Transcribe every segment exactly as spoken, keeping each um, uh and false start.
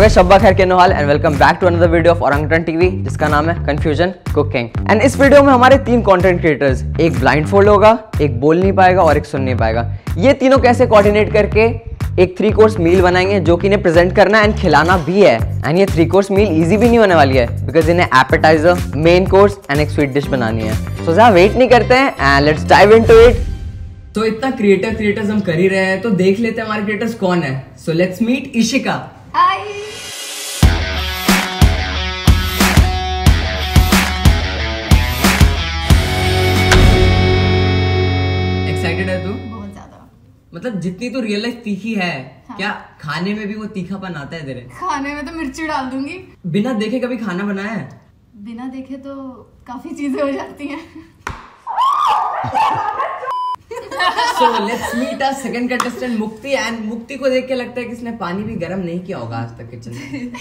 So guys शब्बा खैर के नोहाल and welcome back to another video of औरंगटन टीवी जिसका नाम है कन्फ्यूजन कुकिंग। एंड इस वीडियो में हमारे तीन कंटेंट क्रिएटर्स, एक ब्लाइंडफोल्ड होगा, एक बोल नहीं पाएगा और एक सुन नहीं पाएगा, ये तीनों कैसे कोऑर्डिनेट करके एक थ्री कोर्स मील बनाएंगे जो कि इन्हें प्रेजेंट करना है एंड खिलाना भी है। एंड ये थ्री कोर्स मील इजी भी नहीं होने वाली है बिकॉज इन्हें एपेटाइजर, मेन कोर्स एंड एक स्वीट डिश बनानी है। सो ज्यादा वेट नहीं करते हैं and let's dive into it. तो इतना क्रिएटर क्रिएटर्स हम कर ही रहे हैं तो देख लेते हैं हमारे क्रिएटर्स कौन है। So let's meet Ishika. Hi. Excited है तू? बहुत ज्यादा। मतलब जितनी तो रियल लाइफ तीखी है, हाँ। क्या खाने में भी वो तीखापन आता है तेरे? खाने में तो मिर्ची डाल दूंगी। बिना देखे कभी खाना बनाया है? बिना देखे तो काफी चीजें हो जाती हैं। So let's meet our second contestant Mukti. And Mukti को देख के लगता है कि इसने पानी भी गर्म नहीं किया होगा आज तक किचन में।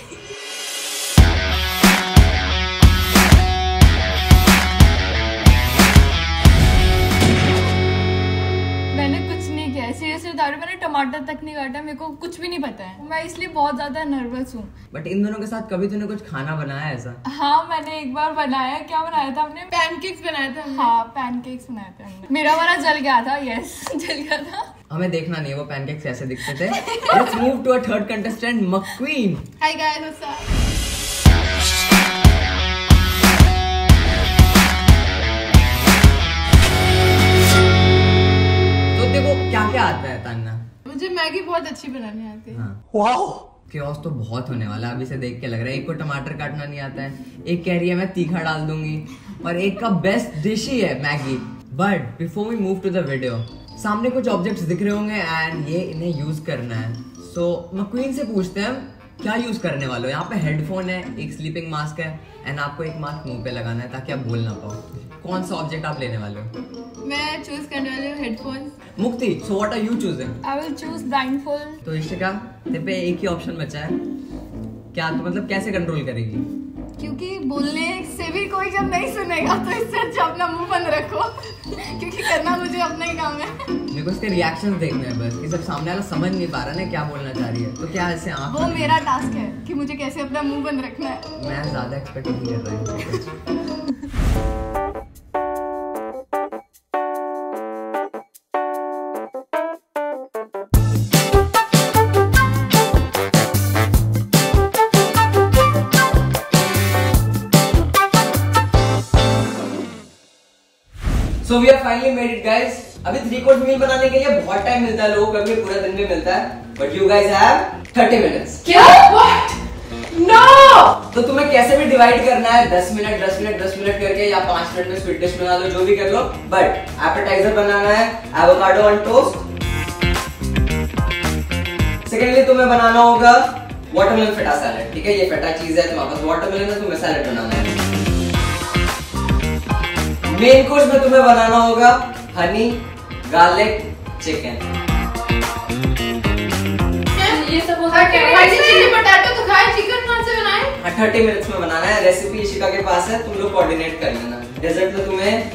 मैंने कुछ नहीं किया, सीरियसली बता रही हूं, मैंने टमाटर तक नहीं काटा, मेरे को कुछ भी नहीं पता है, मैं इसलिए बहुत ज्यादा नर्वस हूँ। बट इन दोनों के साथ कभी तूने कुछ खाना बनाया ऐसा? हाँ मैंने एक बार बनाया, क्या बनाया था हमने? पैनकेक्स बनाया था। हाँ पैनकेक्स बनाया था, मेरा वाला जल गया था। यस जल गया था। हमें देखना नहीं है वो पैनकेक्स कैसे दिखते थे। Let's move to our third contestant McQueen. Hi guys what's up. तो देखो क्या क्या आता है तन्ना। मुझे मैगी बहुत अच्छी बनानी आती है। वाओ क्योस तो बहुत होने वाला है, अभी से देख के लग रहा है। एक को टमाटर काटना नहीं आता है, एक कह रही है मैं तीखा डाल दूंगी, और एक का बेस्ट डिश ही है Maggi. But before we move to the video, सामने कुछ ऑब्जेक्ट्स दिख रहे होंगे एंड ये इन्हें यूज करना है। सो so, मक्वीन से पूछते हैं क्या यूज करने वाले हो। यहाँ पे हेडफोन है, एक स्लीपिंग मास्क है एंड आपको एक मास्क मुंह पे लगाना है ताकि आप बोल ना पाओ। कौन सा ऑब्जेक्ट आप लेने वाले हो? मैं चूज करने वाली हूँ headphone. Mukti so what are you choosing? I will choose blindfold. तो इशिका तेरे पे एक ही ऑप्शन बचा है, क्या तो मतलब कैसे कंट्रोल करेगी? क्योंकि बोलने से भी कोई जब नहीं सुनेगा तो इससे अच्छा अपना मुंह बंद रखो क्योंकि करना मुझे अपना ही काम है। मेरे को इसके रिएक्शन देखने हैं बस, कि सब सामने वाला समझ नहीं पा रहा ना क्या बोलना चाह रही है, तो क्या ऐसे आंख वो मेरा टास्क है कि मुझे कैसे अपना मुंह बंद रखना है। मैं ज्यादा एक्सपेक्ट नहीं कर रहा हूं। So we are finally made it guys. अभी थ्री कोर्स मील बनाने के लिए बहुत टाइम मिलता है लोगों को, अभी पूरा दिन भी मिलता है, but you guys have thirty minutes. क्या? What? No! तो तुम्हें कैसे भी डिवाइड करना है, दस मिनट दस मिनट दस मिनट करके, या पाँच मिनट में स्वीट डिश बना लो, जो भी कर लो, बट एपेटाइजर बनाना है एवोकाडो ऑन टोस्ट। सेकेंडली तुम्हें बनाना होगा वाटरमेलन फेटा सैलेड, ठीक है? ये फेटा चीज है, तुम्हारे पास वाटरमेलन है, तुम्हें सैलेड बनाना है। मेन कोर्स में तुम्हें बनाना होगा हनी गार्लिक चिकन। ये सब हो सकता है। पोटैटो तो खाए, चिकन कौन से बनाए? थर्टी मिनट्स में बनाना है। रेसिपी इशिका के पास है, तुम लोग कोऑर्डिनेट कर लेना। डेजर्ट में तुम्हें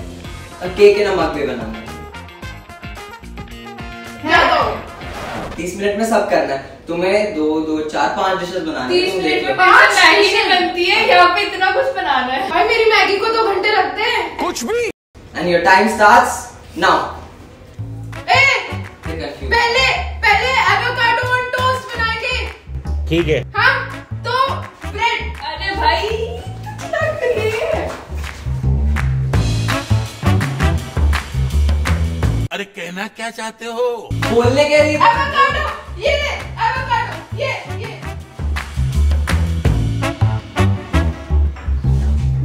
केक एंड नमक भी बनाना है। तीस मिनट में सब करना है तुम्हें, दो दो चार पांच डिशेस बनानी है। तीस मिनट में पांच मैगी बनती है, यहाँ पे इतना कुछ बनाना है। भाई मेरी मैगी को दो घंटे लगते हैं। कुछ भी। And your time starts now. ए, पहले पहले एवोकाडो ऑन टोस्ट बनाएंगे। ठीक है। हाँ तो ब्रेड। अरे भाई क्या कर रही है? अरे कहना क्या चाहते हो? बोलने के लिए एवोकाडो ये ये ये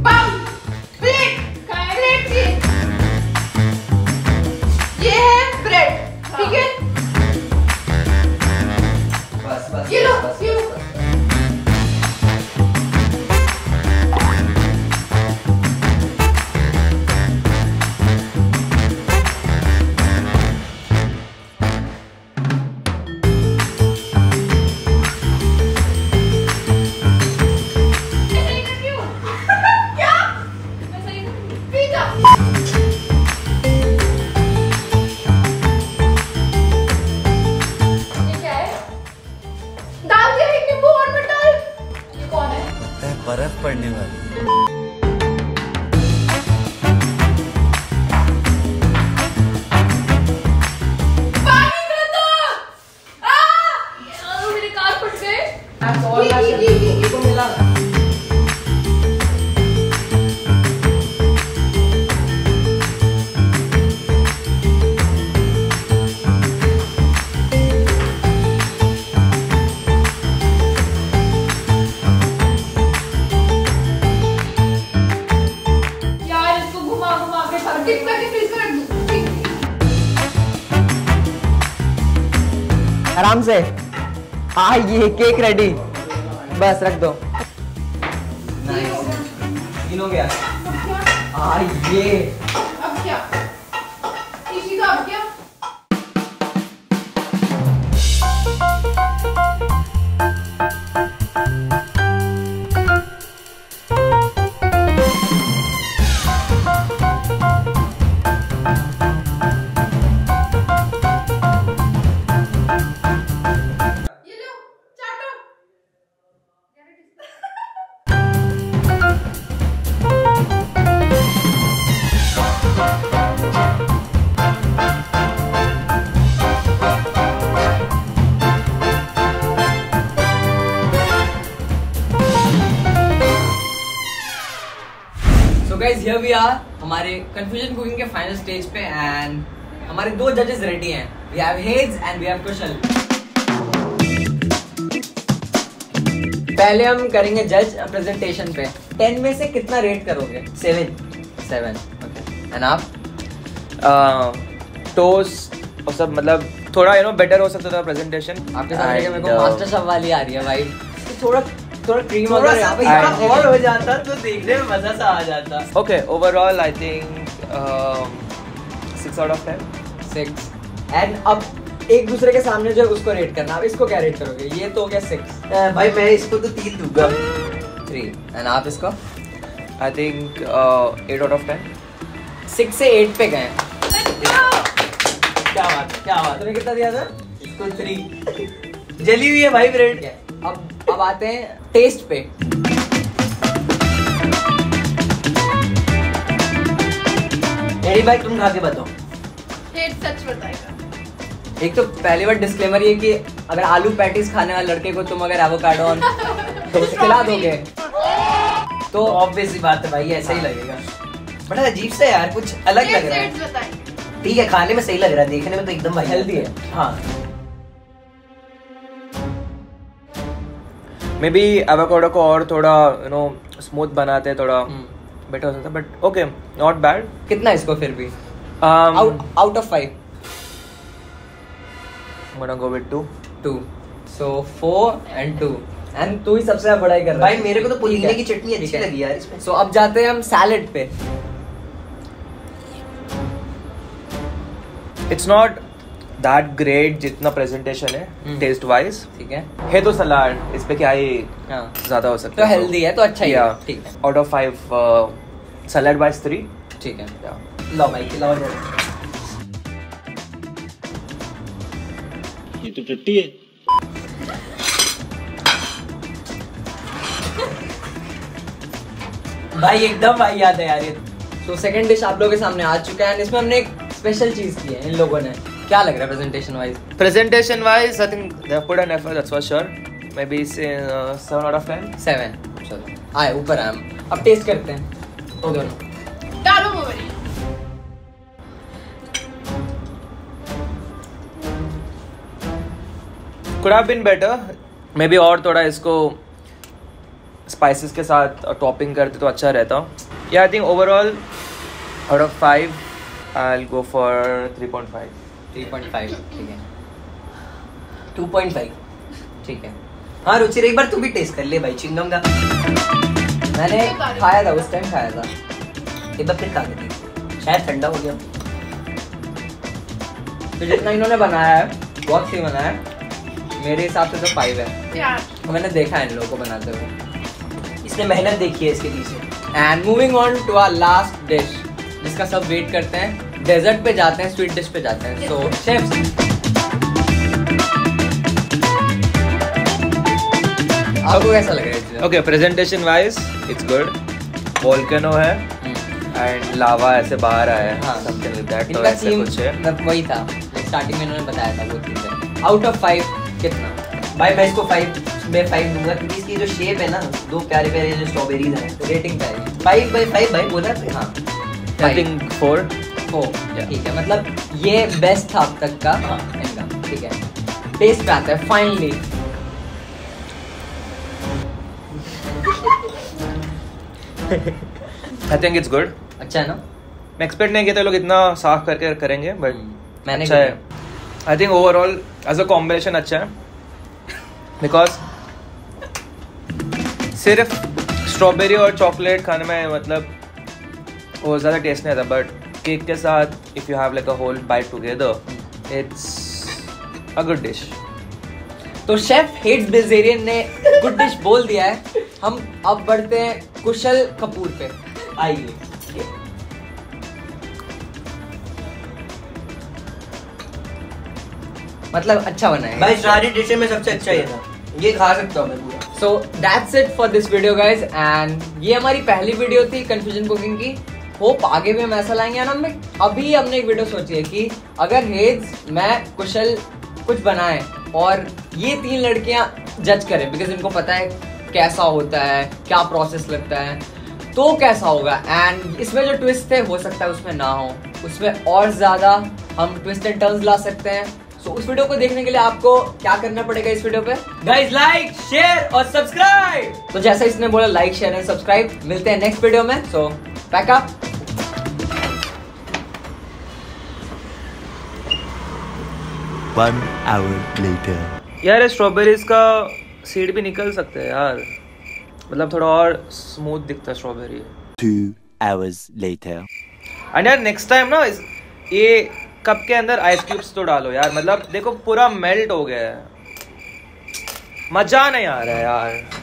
बम ब्रेड ब्रेड जी ये है ब्रेड, ठीक है? बस बस ये लो ये लो। पड़ने वाली। आराम से आ, ये केक रेडी, बस रख दो। नाइस, हो गया। आ, ये अब क्या? इसी का अब क्या? Guys, here we are, हमारे Confusion Cooking के फाइनल स्टेज पे एंड हमारे दो जजेस रेडी हैं। We have Hez and we have Kushal। पहले हम करेंगे जज प्रेजेंटेशन पे। टेन में से कितना रेट करोगे? सेवन। Seven, okay. एंड आप? टोस्ट और सब, मतलब थोड़ा यू नो बेटर हो सकता था प्रेजेंटेशन। आपके सामने मेरे को मास्टर शेफ वाली आ रही है भाई। थोड़ा थोड़ा क्रीम अगर और हो जाता तो देखने में मजा सा आ जाता। Okay, overall I think six out of ten. Six. And अब एक दूसरे के सामने जो है उसको रेट करना। आप इसको क्या रेट करोगे? ये तो हो गया सिक्स। uh, भाई मैं इसको तो तीन दूंगा। थ्री। एंड आप इसको? I think eight out of ten. Six से एट पे गए। क्या बात है, क्या बात। तुमने कितना दिया था इसको? थ्री। जली हुई है भाई ब्रेड। अब अब आते हैं टेस्ट पे। मेरी भाई तुम खा के बताओ। टेस्ट सच बताएगा। एक तो पहली बार डिस्क्लेमर ये कि अगर आलू पैटीज खाने वाले लड़के को तुम अगर एवोकाडो और टोस्ट खिला दोगे तो ऑब्वियसली बात है भाई ऐसा ही लगेगा। बड़ा अजीब सा यार, कुछ अलग लग रहा है। ठीक है, खाने में सही लग रहा है, देखने में तो एकदम भाई हेल्दी है। हाँ, मे बी एवोकाडो को और थोड़ा यू नो स्मूथ बनाते हैं, थोड़ा बेटर हो सकता है, बट ओके, नॉट बैड। कितना इसको फिर भी out of five? I am gonna go with two. Two. So four and two. And तू ही सबसे बड़ाई कर रहा है भाई। मेरे को तो पुदीने की चटनी अच्छी लगी यार इसमें। सो so, अब जाते हैं हम सैलेड पे। इट्स नॉट That great जितना प्रेजेंटेशन है टेस्ट वाइज, ठीक है। है तो सलाद, इस पे क्या ही ज्यादा हो सकता है, तो हेल्दी है तो अच्छा ही है, ठीक है। Out of five salad wise three, ठीक है। लो भाई खिलाओ जरा। ये तो टट्टी है। भाई एकदम भाई याद है यार ये। तो सेकंड डिश आप लोगों के सामने आ चुका है। इसमें हमने एक स्पेशल चीज की है इन लोगों ने। क्या लग रहा है presentation wise? Presentation wise I think they have put an effort, that's for sure. Maybe seven out of ten. Seven. चलो आए ऊपर आए हम। अब टेस्ट करते हैं दोनों। डालो mobile. Could have been better maybe. और थोड़ा इसको स्पाइसेस के साथ टॉपिंग करते तो अच्छा रहता। या I think overall out of five I'll go for three point five. three point five, ठीक है। two point five, ठीक है। हाँ रुचि, एक बार तू भी टेस्ट कर ले भाई चिंगम का। मैंने खाया था उस टाइम, खाया था एक बार, फिर खा के देखी, शायद ठंडा हो गया। तो जितना इन्होंने बनाया है बहुत सही बनाया है, मेरे हिसाब से तो फाइव है। और मैंने देखा है इन लोगों को बनाते हुए, इसने मेहनत देखी है इसके पीछे। And moving on to our last dish जिसका सब वेट करते हैं। डेजर्ट पे जाते हैं, स्वीट डिश पे जाते हैं। सो so, शेफ्स आपको कैसा लग रहा है? Okay, presentation wise it's good. Volcano है एंड लावा ऐसे बाहर आया है, समथिंग लाइक दैट। तो ऐसे कुछ है, वही था स्टार्टिंग में इन्होंने बताया था। वो चीज आउट ऑफ फाइव कितना? भाई मैं इसको फाइव मैं फाइव दूंगा, क्योंकि इसकी जो शेप है ना, दो प्यारे प्यारे जो स्ट्रॉबेरीज हैं, रेटिंग फाइव बाई फाइव भाई बोला है। हाँ आई थिंक फोर फोर ठीक है, मतलब ये बेस्ट था अब तक का। हाँ ठीक है, टेस्ट पे आता है finally. I think it's good, अच्छा है ना? मैं एक्सपेक्ट नहीं किया था लोग इतना साफ करके करेंगे, बट मैंने अच्छा है। I think overall as a combination अच्छा है, बिकॉज सिर्फ स्ट्रॉबेरी और चॉकलेट खाने में मतलब वो ज़्यादा टेस्ट नहीं आता, बट केक के साथ if you have like a whole bite together it's a good dish. तो शेफ हेट्स बेजेरियन ने गुड डिश बोल दिया है। हम अब बढ़ते हैं कुशल कपूर पे, आइए। मतलब अच्छा बना है भाई, सारी डिशें में सबसे अच्छा ये था, ये खा सकता हूँ मैं पूरा। So that's it for this video guys, and ये हमारी पहली वीडियो थी कन्फ्यूजन कुकिंग की। होप आगे भी हम ऐसा लाएंगे। एंड हमने अभी हमने एक वीडियो सोची है कि अगर हेड्स मैं कुशल कुछ बनाए और ये तीन लड़कियाँ जज करें, बिकॉज इनको पता है कैसा होता है, क्या प्रोसेस लगता है, तो कैसा होगा। एंड इसमें जो ट्विस्ट थे हो सकता है उसमें ना हो, उसमें और ज़्यादा हम ट्विस्ट एंड टर्न्स ला सकते हैं। So, उस वीडियो को देखने के लिए आपको क्या करना पड़ेगा इस वीडियो पे? गाइस लाइक, शेयर और सब्सक्राइब। तो जैसा इसने बोला लाइक, शेयर एंड सब्सक्राइब। मिलते हैं नेक्स्ट वीडियो में। So pack up. One hour later. यार स्ट्रॉबेरीज का सीड भी निकल सकते हैं यार, मतलब थोड़ा और स्मूथ दिखता strawberry. Two hours later. And यार नेक्स्ट टाइम ना ये कप के अंदर आइस क्यूब्स तो डालो यार, मतलब देखो पूरा मेल्ट हो गया है, मजा नहीं आ रहा है यार।